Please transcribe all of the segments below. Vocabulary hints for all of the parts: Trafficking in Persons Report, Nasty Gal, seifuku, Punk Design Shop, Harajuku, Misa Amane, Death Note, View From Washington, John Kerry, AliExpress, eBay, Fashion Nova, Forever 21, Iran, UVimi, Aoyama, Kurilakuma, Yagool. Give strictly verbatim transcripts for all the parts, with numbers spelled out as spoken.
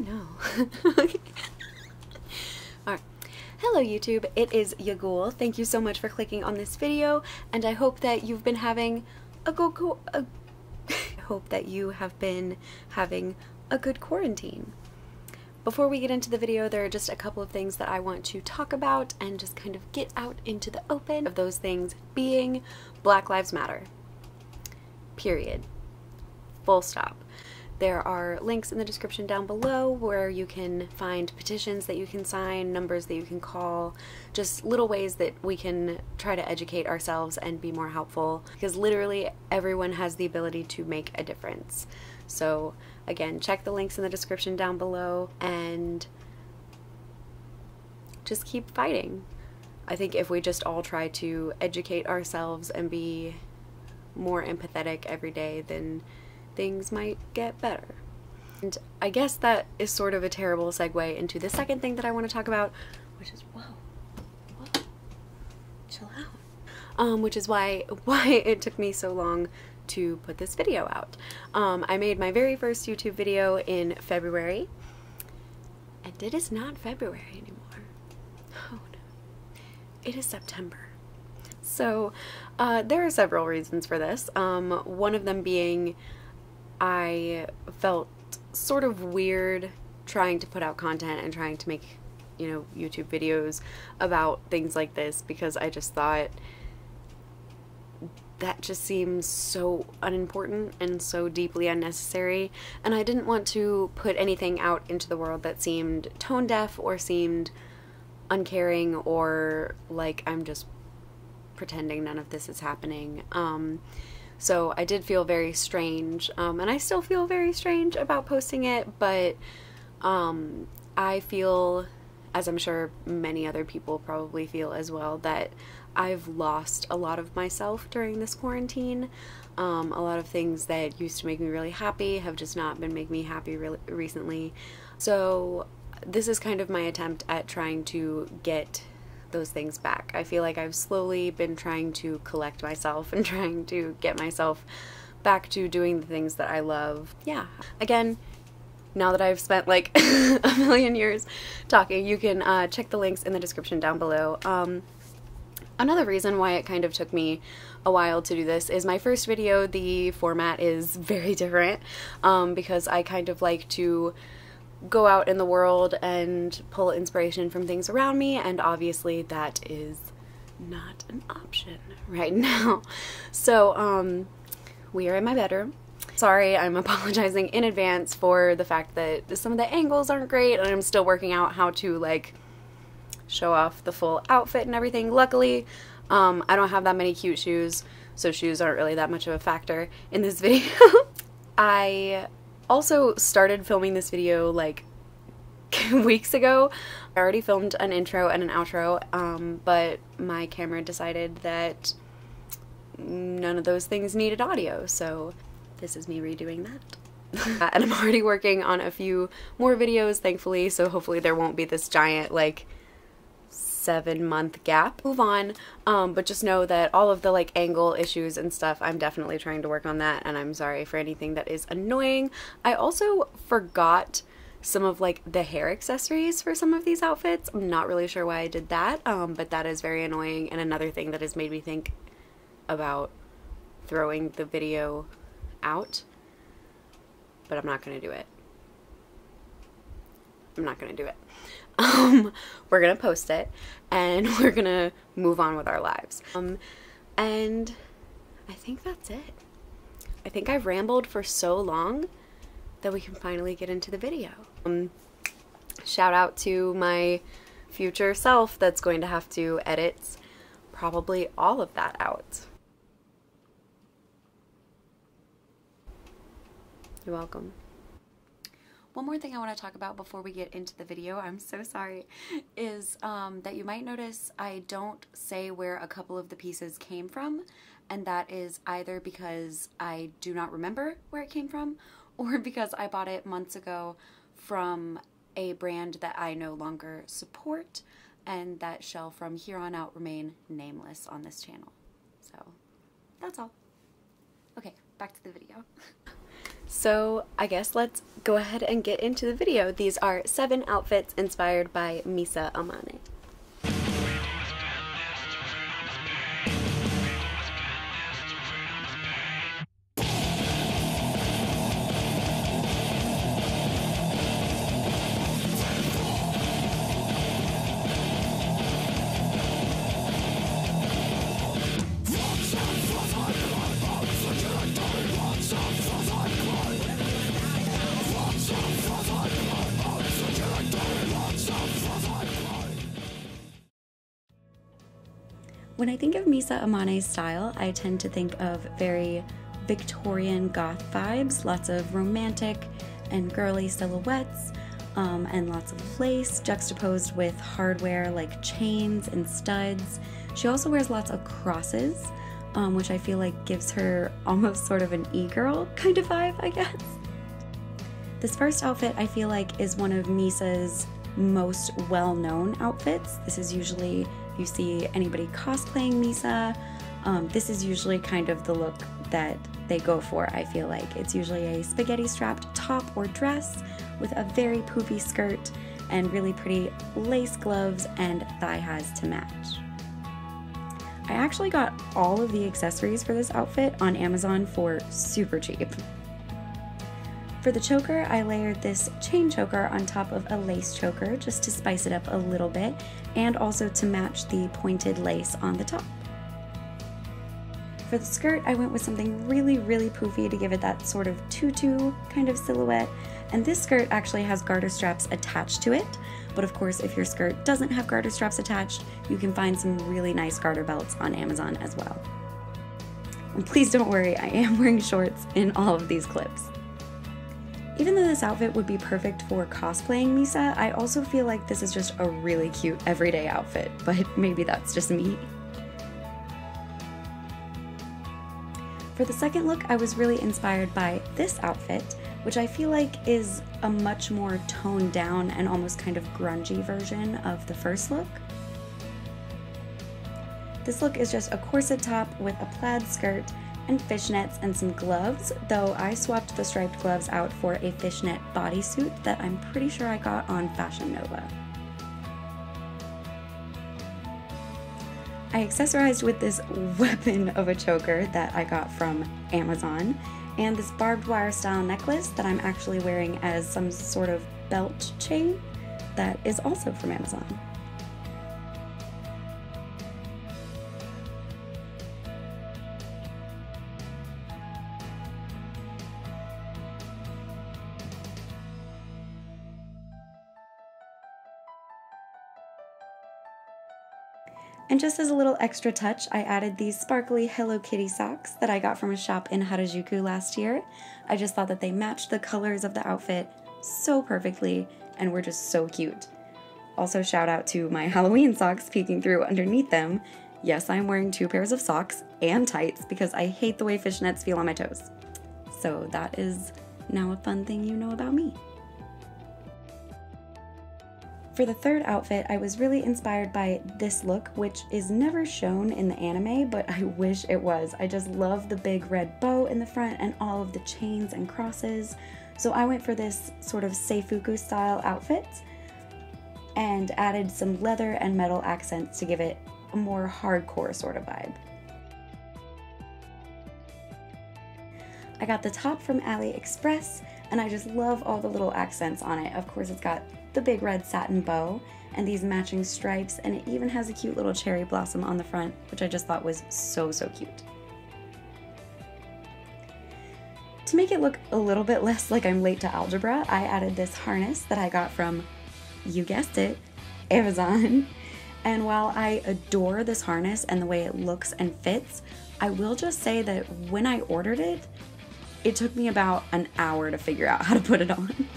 no. Alright. Hello YouTube, it is Yagool. Thank you so much for clicking on this video, and I hope that you've been having a go go a I hope that you have been having a good quarantine. Before we get into the video, there are just a couple of things that I want to talk about and just kind of get out into the open, of those things being Black Lives Matter. Period. Full stop. There are links in the description down below where you can find petitions that you can sign, numbers that you can call, just little ways that we can try to educate ourselves and be more helpful, because literally everyone has the ability to make a difference. So again, check the links in the description down below and just keep fighting. I think if we just all try to educate ourselves and be more empathetic every day, then things might get better. And I guess that is sort of a terrible segue into the second thing that I want to talk about, which is whoa, whoa, chill out. Um, which is why why it took me so long to put this video out. Um, I made my very first YouTube video in February, and it is not February anymore. Oh no, it is September. So uh, there are several reasons for this. Um, one of them being, I felt sort of weird trying to put out content and trying to make, you know, YouTube videos about things like this, because I just thought that just seems so unimportant and so deeply unnecessary, and I didn't want to put anything out into the world that seemed tone deaf or seemed uncaring or like I'm just pretending none of this is happening. Um, So I did feel very strange, um, and I still feel very strange about posting it, but um, I feel, as I'm sure many other people probably feel as well, that I've lost a lot of myself during this quarantine. Um, a lot of things that used to make me really happy have just not been making me happy re recently. So this is kind of my attempt at trying to get those things back. I feel like I've slowly been trying to collect myself and trying to get myself back to doing the things that I love. Yeah. Again, now that I've spent like a million years talking, you can uh, check the links in the description down below. Um, another reason why it kind of took me a while to do this is my first video, the format is very different, um, because I kind of like to go out in the world and pull inspiration from things around me, and obviously that is not an option right now. So um, we are in my bedroom. Sorry, I'm apologizing in advance for the fact that some of the angles aren't great, and I'm still working out how to like show off the full outfit and everything. Luckily, um, I don't have that many cute shoes, so shoes aren't really that much of a factor in this video. I also started filming this video like weeks ago. I already filmed an intro and an outro, um, but my camera decided that none of those things needed audio, so this is me redoing that. And I'm already working on a few more videos, thankfully, so hopefully there won't be this giant like seven month gap. Move on, um, but just know that all of the like angle issues and stuff, I'm definitely trying to work on that, and I'm sorry for anything that is annoying. I also forgot some of like the hair accessories for some of these outfits. I'm not really sure why I did that, um, but that is very annoying, and another thing that has made me think about throwing the video out, but I'm not gonna do it. I'm not gonna do it. Um, we're gonna post it, and we're gonna move on with our lives. Um, and I think that's it. I think I've rambled for so long that we can finally get into the video. Um, shout out to my future self that's going to have to edit probably all of that out. You're welcome. One more thing I want to talk about before we get into the video, I'm so sorry, is um, that you might notice I don't say where a couple of the pieces came from, and that is either because I do not remember where it came from, or because I bought it months ago from a brand that I no longer support, and that shall from here on out remain nameless on this channel. So, that's all. Okay, back to the video. So I guess let's go ahead and get into the video. These are seven outfits inspired by Misa Amane. When I think of Misa Amane's style, I tend to think of very Victorian goth vibes, lots of romantic and girly silhouettes, um, and lots of lace juxtaposed with hardware like chains and studs. She also wears lots of crosses, um, which I feel like gives her almost sort of an e-girl kind of vibe, I guess. This first outfit I feel like is one of Misa's most well-known outfits. This is usually, you see anybody cosplaying Misa, um, this is usually kind of the look that they go for, I feel like. It's usually a spaghetti strapped top or dress with a very poofy skirt and really pretty lace gloves and thigh highs to match. I actually got all of the accessories for this outfit on Amazon for super cheap. For the choker, I layered this chain choker on top of a lace choker just to spice it up a little bit and also to match the pointed lace on the top. For the skirt, I went with something really, really poofy to give it that sort of tutu kind of silhouette. And this skirt actually has garter straps attached to it. But of course, if your skirt doesn't have garter straps attached, you can find some really nice garter belts on Amazon as well. And please don't worry, I am wearing shorts in all of these clips. Even though this outfit would be perfect for cosplaying Misa, I also feel like this is just a really cute everyday outfit, but maybe that's just me. For the second look, I was really inspired by this outfit, which I feel like is a much more toned down and almost kind of grungy version of the first look. This look is just a corset top with a plaid skirt and fishnets and some gloves, though I swapped the striped gloves out for a fishnet bodysuit that I'm pretty sure I got on Fashion Nova. I accessorized with this weapon of a choker that I got from Amazon and this barbed wire style necklace that I'm actually wearing as some sort of belt chain that is also from Amazon. And just as a little extra touch, I added these sparkly Hello Kitty socks that I got from a shop in Harajuku last year. I just thought that they matched the colors of the outfit so perfectly and were just so cute. Also, shout out to my Halloween socks peeking through underneath them. Yes, I'm wearing two pairs of socks and tights because I hate the way fishnets feel on my toes. So that is now a fun thing you know about me. For the third outfit, I was really inspired by this look, which is never shown in the anime, but I wish it was. I just love the big red bow in the front and all of the chains and crosses. So I went for this sort of seifuku style outfit and added some leather and metal accents to give it a more hardcore sort of vibe. I got the top from AliExpress and I just love all the little accents on it. Of course, it's got the big red satin bow and these matching stripes, and it even has a cute little cherry blossom on the front, which I just thought was so, so cute. To make it look a little bit less like I'm late to algebra, I added this harness that I got from, you guessed it, Amazon. And while I adore this harness and the way it looks and fits, I will just say that when I ordered it, it took me about an hour to figure out how to put it on.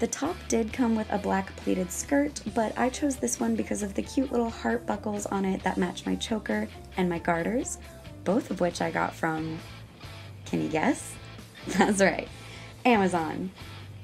The top did come with a black pleated skirt, but I chose this one because of the cute little heart buckles on it that match my choker and my garters, both of which I got from, can you guess? That's right, Amazon.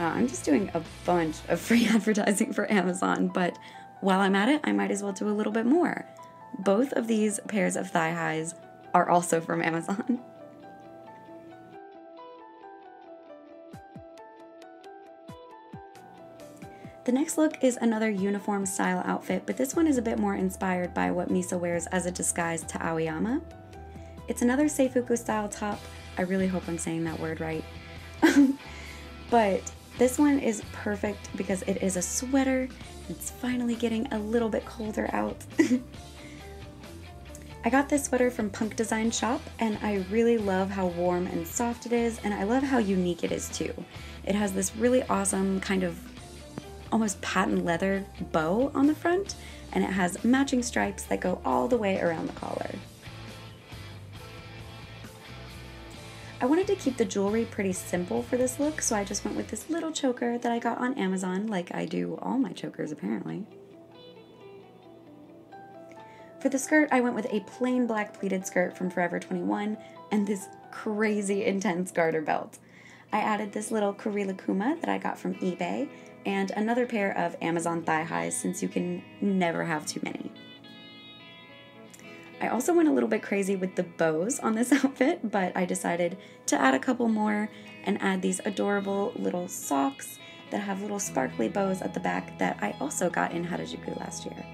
Uh, I'm just doing a bunch of free advertising for Amazon, but while I'm at it, I might as well do a little bit more. Both of these pairs of thigh highs are also from Amazon. The next look is another uniform style outfit, but this one is a bit more inspired by what Misa wears as a disguise to Aoyama. It's another seifuku style top. I really hope I'm saying that word right. But this one is perfect because it is a sweater. It's finally getting a little bit colder out. I got this sweater from Punk Design Shop, and I really love how warm and soft it is, and I love how unique it is too. It has this really awesome kind of almost patent leather bow on the front, and it has matching stripes that go all the way around the collar. I wanted to keep the jewelry pretty simple for this look, so I just went with this little choker that I got on Amazon, like I do all my chokers apparently. For the skirt, I went with a plain black pleated skirt from Forever twenty-one and this crazy intense garter belt. I added this little Kurilakuma that I got from eBay and another pair of Amazon thigh highs, since you can never have too many. I also went a little bit crazy with the bows on this outfit, but I decided to add a couple more and add these adorable little socks that have little sparkly bows at the back that I also got in Harajuku last year.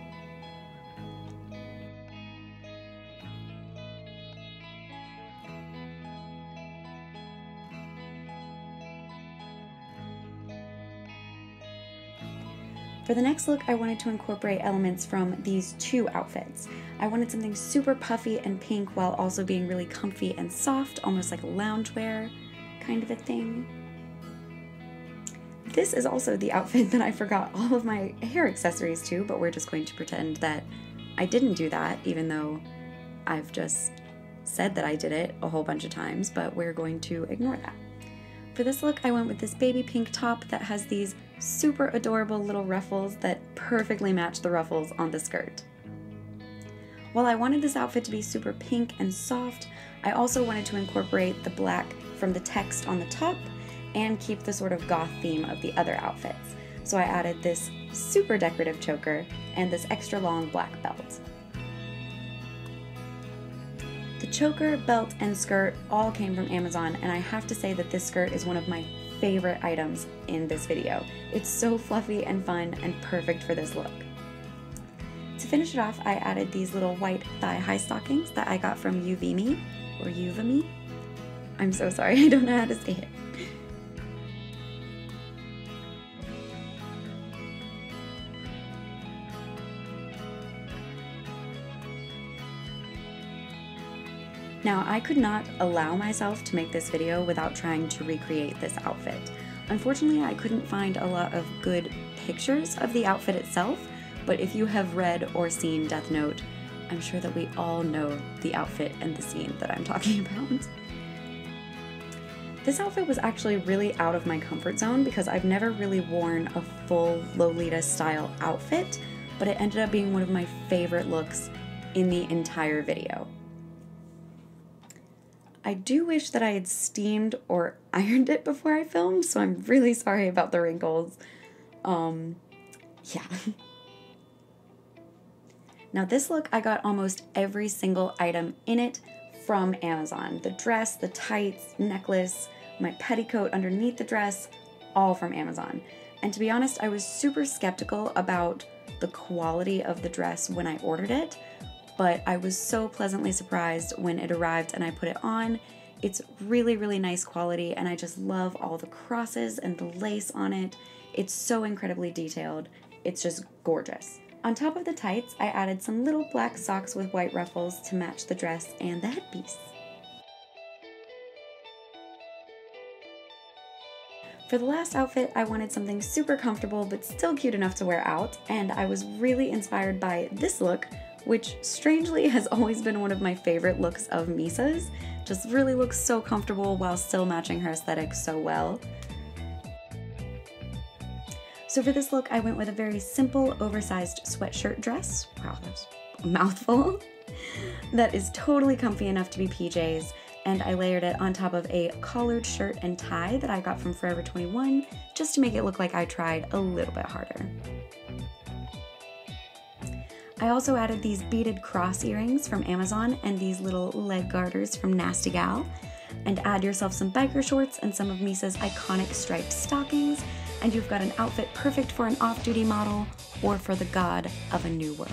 For the next look, I wanted to incorporate elements from these two outfits. I wanted something super puffy and pink while also being really comfy and soft, almost like a loungewear kind of a thing. This is also the outfit that I forgot all of my hair accessories to, but we're just going to pretend that I didn't do that, even though I've just said that I did it a whole bunch of times, but we're going to ignore that. For this look, I went with this baby pink top that has these super adorable little ruffles that perfectly match the ruffles on the skirt. While I wanted this outfit to be super pink and soft, I also wanted to incorporate the black from the text on the top and keep the sort of goth theme of the other outfits. So I added this super decorative choker and this extra long black belt. The choker, belt, and skirt all came from Amazon, and I have to say that this skirt is one of my favorite items in this video. It's so fluffy and fun and perfect for this look. To finish it off, I added these little white thigh-high stockings that I got from UVimi, or UVimi. I'm so sorry, I don't know how to say it. Now, I could not allow myself to make this video without trying to recreate this outfit. Unfortunately, I couldn't find a lot of good pictures of the outfit itself, but if you have read or seen Death Note, I'm sure that we all know the outfit and the scene that I'm talking about. This outfit was actually really out of my comfort zone because I've never really worn a full Lolita style outfit, but it ended up being one of my favorite looks in the entire video. I do wish that I had steamed or ironed it before I filmed, so I'm really sorry about the wrinkles. Um, yeah. Now this look, I got almost every single item in it from Amazon. The dress, the tights, necklace, my petticoat underneath the dress, all from Amazon. And to be honest, I was super skeptical about the quality of the dress when I ordered it, but I was so pleasantly surprised when it arrived and I put it on. It's really, really nice quality, and I just love all the crosses and the lace on it. It's so incredibly detailed. It's just gorgeous. On top of the tights, I added some little black socks with white ruffles to match the dress and the headpiece. For the last outfit, I wanted something super comfortable but still cute enough to wear out, and I was really inspired by this look, which strangely has always been one of my favorite looks of Misa's. Just really looks so comfortable while still matching her aesthetic so well. So for this look, I went with a very simple oversized sweatshirt dress, wow, that's a mouthful, that is totally comfy enough to be P Js, and I layered it on top of a collared shirt and tie that I got from Forever twenty-one, just to make it look like I tried a little bit harder. I also added these beaded cross earrings from Amazon and these little leg garters from Nasty Gal. And add yourself some biker shorts and some of Misa's iconic striped stockings, and you've got an outfit perfect for an off-duty model or for the god of a new world.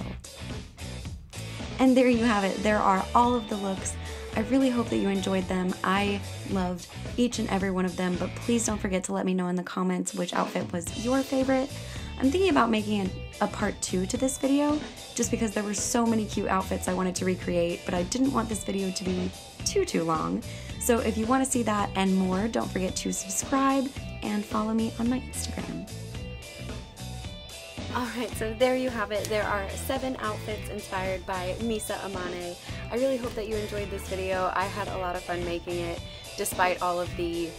And there you have it. There are all of the looks. I really hope that you enjoyed them. I loved each and every one of them, but please don't forget to let me know in the comments which outfit was your favorite. I'm thinking about making an, a part two to this video just because there were so many cute outfits I wanted to recreate, but I didn't want this video to be too, too long. So if you want to see that and more, don't forget to subscribe and follow me on my Instagram. Alright, so there you have it. There are seven outfits inspired by Misa Amane. I really hope that you enjoyed this video. I had a lot of fun making it despite all of the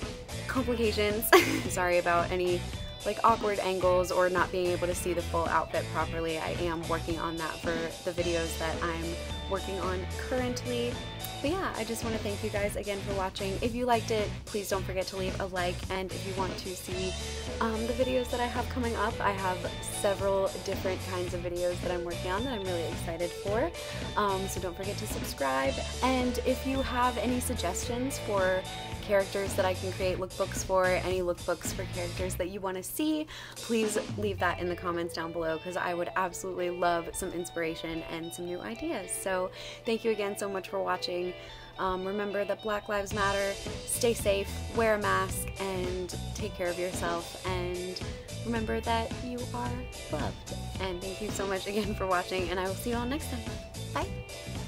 complications. I'm sorry about any like awkward angles or not being able to see the full outfit properly. I am working on that for the videos that I'm working on currently. But yeah, I just want to thank you guys again for watching. If you liked it, please don't forget to leave a like, and if you want to see um, the videos that I have coming up, I have several different kinds of videos that I'm working on that I'm really excited for, um, so don't forget to subscribe. And if you have any suggestions for characters that I can create lookbooks for, any lookbooks for characters that you want to see, please leave that in the comments down below because I would absolutely love some inspiration and some new ideas. So thank you again so much for watching. Um, remember that Black Lives Matter, stay safe, wear a mask, and take care of yourself, and remember that you are loved. And thank you so much again for watching, and I will see you all next time. Bye!